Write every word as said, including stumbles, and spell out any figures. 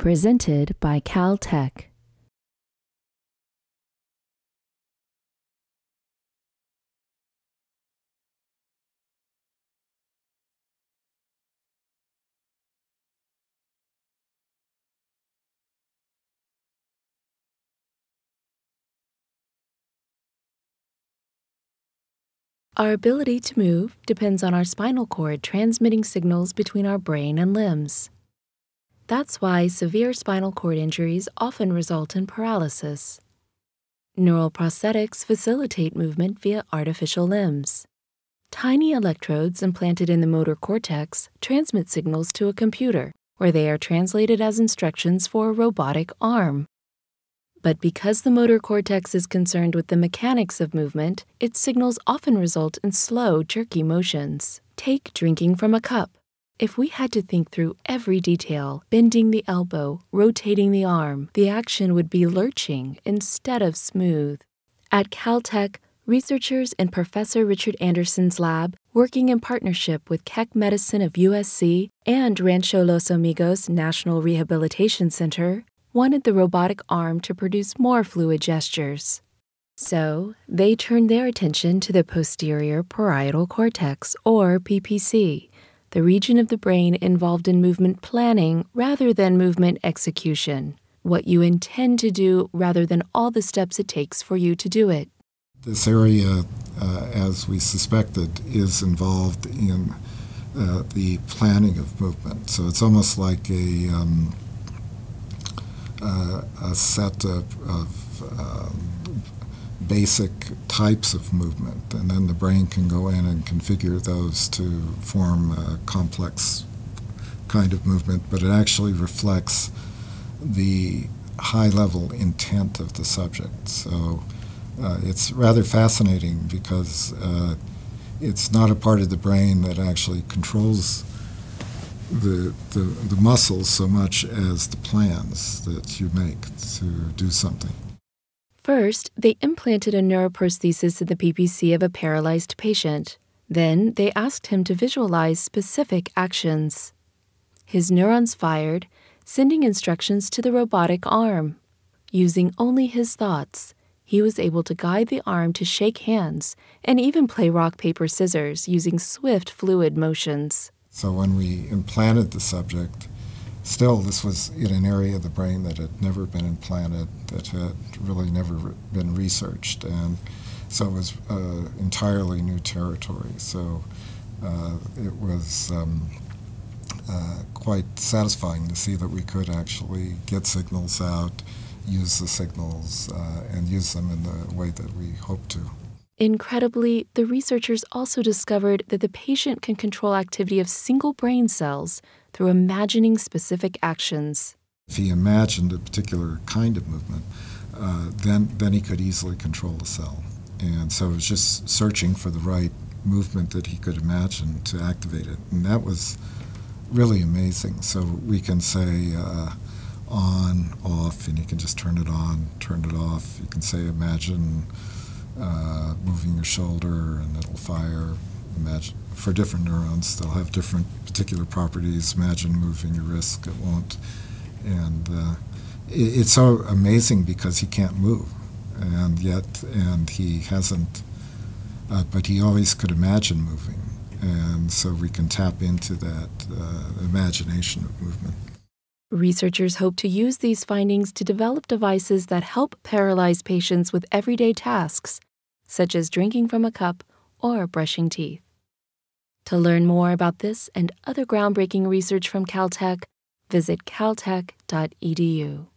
presented by Caltech. Our ability to move depends on our spinal cord transmitting signals between our brain and limbs. That's why severe spinal cord injuries often result in paralysis. Neural prosthetics facilitate movement via artificial limbs. Tiny electrodes implanted in the motor cortex transmit signals to a computer, where they are translated as instructions for a robotic arm. But because the motor cortex is concerned with the mechanics of movement, its signals often result in slow, jerky motions. Take drinking from a cup. If we had to think through every detail, bending the elbow, rotating the arm, the action would be lurching instead of smooth. At Caltech, researchers in Professor Richard Anderson's lab, working in partnership with Keck Medicine of U S C and Rancho Los Amigos National Rehabilitation Center, wanted the robotic arm to produce more fluid gestures. So, they turned their attention to the posterior parietal cortex, or P P C, the region of the brain involved in movement planning rather than movement execution, what you intend to do rather than all the steps it takes for you to do it. This area, uh, as we suspected, is involved in uh, the planning of movement. So it's almost like a um, Uh, a set of, of um, basic types of movement, and then the brain can go in and configure those to form a complex kind of movement, but it actually reflects the high-level intent of the subject. So uh, it's rather fascinating because uh, it's not a part of the brain that actually controls The, the, the muscles so much as the plans that you make to do something. First, they implanted a neuroprosthesis in the P P C of a paralyzed patient. Then, they asked him to visualize specific actions. His neurons fired, sending instructions to the robotic arm. Using only his thoughts, he was able to guide the arm to shake hands and even play rock, paper, scissors using swift, fluid motions. So when we implanted the subject, still this was in an area of the brain that had never been implanted, that had really never been researched, and so it was uh, entirely new territory. So uh, it was um, uh, quite satisfying to see that we could actually get signals out, use the signals, uh, and use them in the way that we hoped to. Incredibly, the researchers also discovered that the patient can control activity of single brain cells through imagining specific actions. If he imagined a particular kind of movement, uh, then, then he could easily control the cell. And so it was just searching for the right movement that he could imagine to activate it. And that was really amazing. So we can say uh, on, off, and you can just turn it on, turn it off. You can say imagine Uh, moving your shoulder, and it'll fire. Imagine, for different neurons, they'll have different particular properties. Imagine moving your wrist, it won't. And uh, it, it's so amazing because he can't move, and yet, and he hasn't, uh, but he always could imagine moving. And so we can tap into that uh, imagination of movement. Researchers hope to use these findings to develop devices that help paralyzed patients with everyday tasks, such as drinking from a cup or brushing teeth. To learn more about this and other groundbreaking research from Caltech, visit caltech dot e d u.